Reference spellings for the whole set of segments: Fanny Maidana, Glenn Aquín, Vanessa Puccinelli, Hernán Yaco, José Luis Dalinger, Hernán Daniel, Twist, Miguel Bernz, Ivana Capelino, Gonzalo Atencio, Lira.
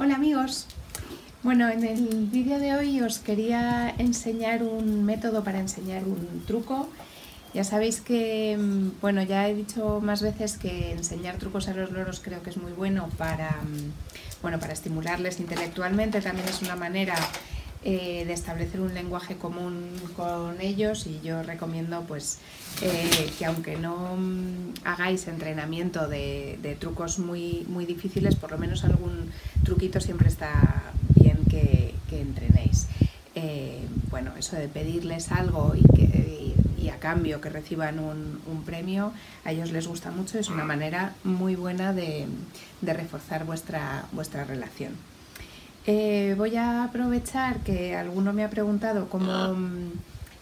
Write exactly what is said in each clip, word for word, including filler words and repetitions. Hola amigos, bueno, en el vídeo de hoy os quería enseñar un método para enseñar un truco. Ya sabéis que, bueno, ya he dicho más veces que enseñar trucos a los loros creo que es muy bueno para, bueno, para estimularles intelectualmente. También es una manera eh, de establecer un lenguaje común con ellos, y yo recomiendo pues eh, que aunque no hagáis entrenamiento de, de trucos muy, muy difíciles, por lo menos algún truquito siempre está bien que, que entrenéis. Eh, bueno, eso de pedirles algo y, que, y, y a cambio que reciban un, un premio, a ellos les gusta mucho. Es una manera muy buena de, de reforzar vuestra, vuestra relación. Eh, voy a aprovechar que alguno me ha preguntado cómo,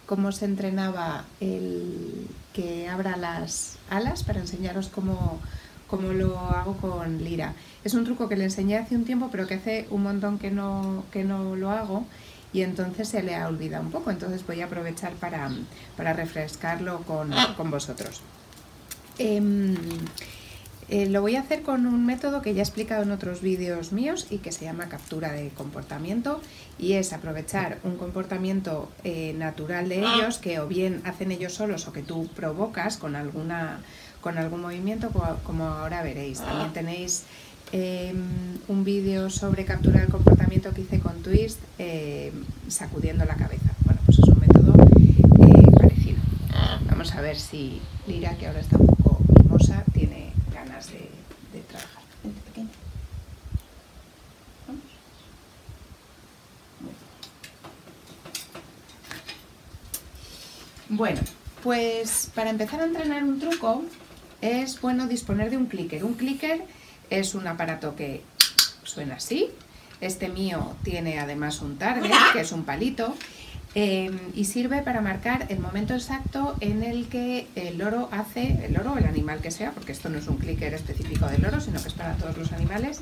cómo se entrenaba el que abra las alas, para enseñaros cómo... como lo hago con Lira. Es un truco que le enseñé hace un tiempo, pero que hace un montón que no, que no lo hago, y entonces se le ha olvidado un poco, entonces voy a aprovechar para, para refrescarlo con, con vosotros. Eh, eh, lo voy a hacer con un método que ya he explicado en otros vídeos míos y que se llama captura de comportamiento, y es aprovechar un comportamiento eh, natural de ellos, que o bien hacen ellos solos o que tú provocas con alguna... con algún movimiento, como ahora veréis. También tenéis eh, un vídeo sobre captura del comportamiento que hice con Twist, eh, sacudiendo la cabeza. Bueno, pues es un método eh, parecido. Vamos a ver si Lira, que ahora está un poco mimosa, tiene ganas de, de trabajar. Vente, pequeña. Vamos. Bueno, pues para empezar a entrenar un truco, es bueno disponer de un clicker. Un clicker es un aparato que suena así. Este mío tiene además un target, que es un palito, eh, y sirve para marcar el momento exacto en el que el loro hace, el loro o el animal que sea, porque esto no es un clicker específico del loro, sino que es para todos los animales,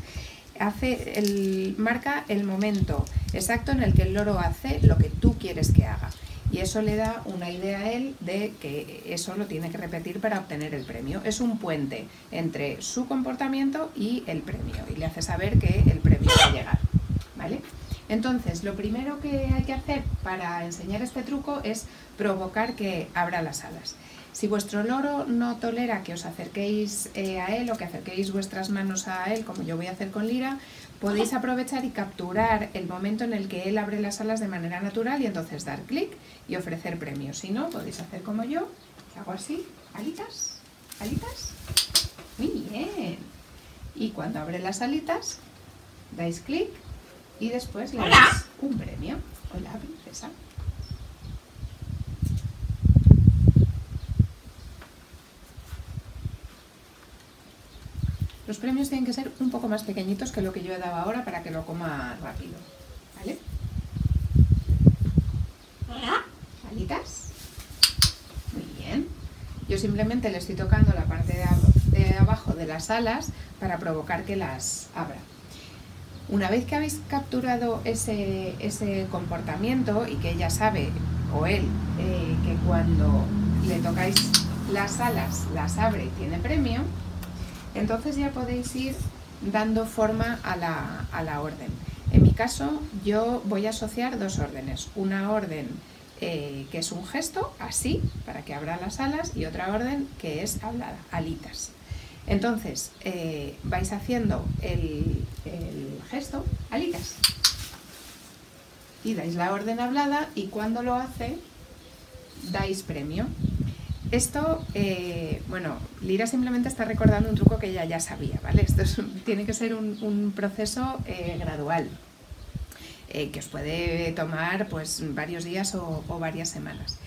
hace el, marca el momento exacto en el que el loro hace lo que tú quieres que haga. Y eso le da una idea a él de que eso lo tiene que repetir para obtener el premio. Es un puente entre su comportamiento y el premio, y le hace saber que el premio va a llegar, ¿vale? Entonces, lo primero que hay que hacer para enseñar este truco es provocar que abra las alas. Si vuestro loro no tolera que os acerquéis eh, a él, o que acerquéis vuestras manos a él, como yo voy a hacer con Lira, podéis aprovechar y capturar el momento en el que él abre las alas de manera natural, y entonces dar clic y ofrecer premios. Si no, podéis hacer como yo, que hago así, alitas, alitas, muy bien. Y cuando abre las alitas, dais clic y después le dais un premio. Hola, princesa. Los premios tienen que ser un poco más pequeñitos que lo que yo he dado ahora, para que lo coma rápido, ¿vale? Alitas. Muy bien. Yo simplemente le estoy tocando la parte de, ab de abajo de las alas para provocar que las abra. Una vez que habéis capturado ese, ese comportamiento, y que ella sabe, o él, eh, que cuando le tocáis las alas las abre y tiene premio, entonces ya podéis ir dando forma a la, a la orden. En mi caso, yo voy a asociar dos órdenes. Una orden eh, que es un gesto, así, para que abra las alas, y otra orden que es hablada, alitas. Entonces, eh, vais haciendo el, el gesto, alitas, y dais la orden hablada, y cuando lo hace, dais premio. Esto, eh, bueno, Lira simplemente está recordando un truco que ella ya sabía, ¿vale? Esto es un, tiene que ser un, un proceso eh, gradual, eh, que os puede tomar pues varios días o, o varias semanas.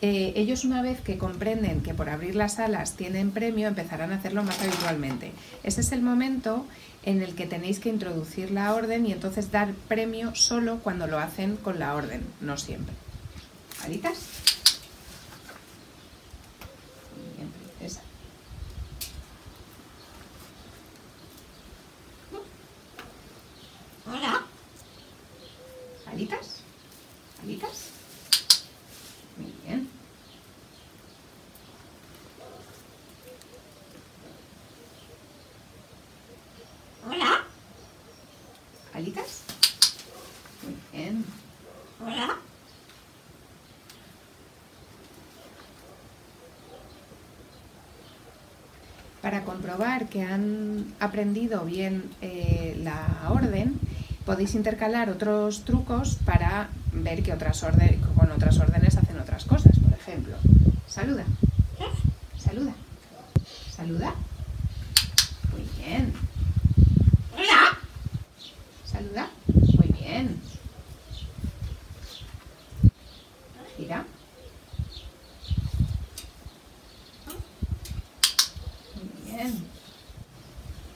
Eh, ellos, una vez que comprenden que por abrir las alas tienen premio, empezarán a hacerlo más habitualmente. Ese es el momento en el que tenéis que introducir la orden, y entonces dar premio solo cuando lo hacen con la orden, no siempre. ¿Alitas? Hola. Alitas. Alitas. Muy bien. Hola. alitas. Muy bien. Hola. Para comprobar que han aprendido bien eh, la orden, podéis intercalar otros trucos para ver que otras orden, con otras órdenes hacen otras cosas. Por ejemplo, saluda, saluda, saluda. Muy bien. Saluda. Muy bien. Gira.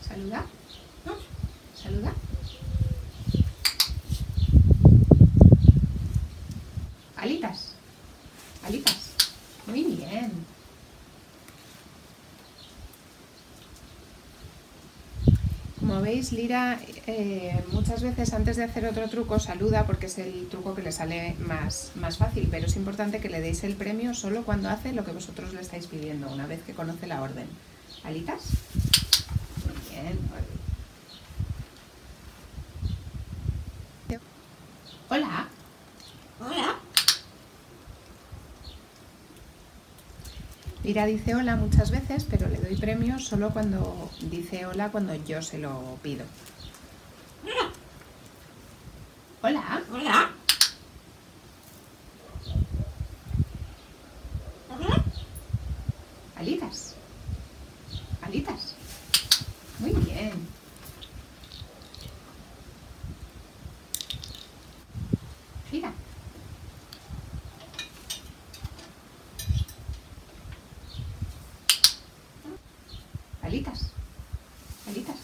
Saluda, saluda. Alitas, alitas. Muy bien. Como veis, Lira eh, muchas veces antes de hacer otro truco saluda porque es el truco que le sale más, más fácil, pero es importante que le deis el premio solo cuando hace lo que vosotros le estáis pidiendo, una vez que conoce la orden. Alitas. Hola. Hola. Lira dice hola muchas veces, pero le doy premios solo cuando dice hola cuando yo se lo pido. Hola. Hola. Hola. Alitas. Alitas. Muy bien. Gira. Alitas. Alitas.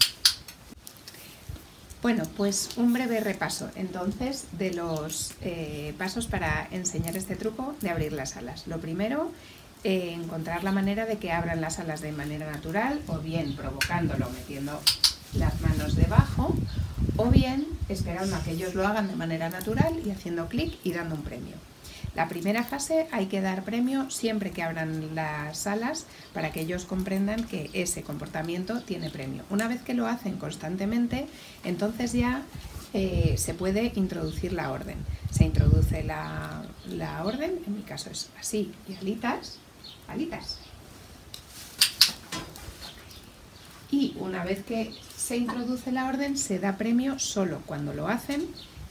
Bueno, pues un breve repaso entonces de los eh, pasos para enseñar este truco de abrir las alas. Lo primero, Eh, encontrar la manera de que abran las alas de manera natural, o bien provocándolo, metiendo las manos debajo, o bien esperando a que ellos lo hagan de manera natural y haciendo clic y dando un premio. La primera fase hay que dar premio siempre que abran las alas para que ellos comprendan que ese comportamiento tiene premio. Una vez que lo hacen constantemente, entonces ya eh, se puede introducir la orden. Se introduce la, la orden, en mi caso es así, y alitas. Alitas. Y una vez que se introduce la orden, se da premio solo cuando lo hacen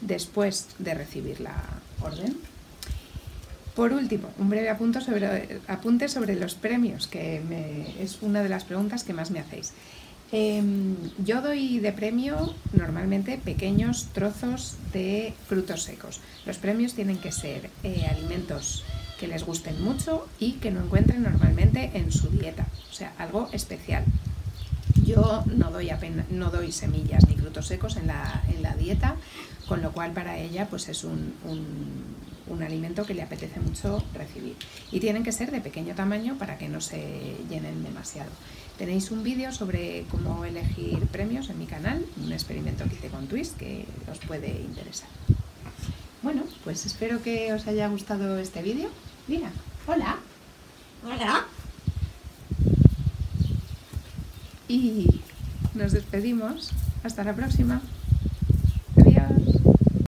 después de recibir la orden. Por último, un breve apunte sobre, apunte sobre los premios, que me, es una de las preguntas que más me hacéis. Eh, yo doy de premio normalmente pequeños trozos de frutos secos. Los premios tienen que ser eh, alimentos que les gusten mucho y que no encuentren normalmente en su dieta, o sea, algo especial. Yo no doy, apenas, no doy semillas ni frutos secos en la, en la dieta, con lo cual para ella pues es un, un, un alimento que le apetece mucho recibir. Y tienen que ser de pequeño tamaño para que no se llenen demasiado. Tenéis un vídeo sobre cómo elegir premios en mi canal, un experimento que hice con Twist que os puede interesar. Bueno, pues espero que os haya gustado este vídeo. Lira, hola. Hola. Y nos despedimos. Hasta la próxima.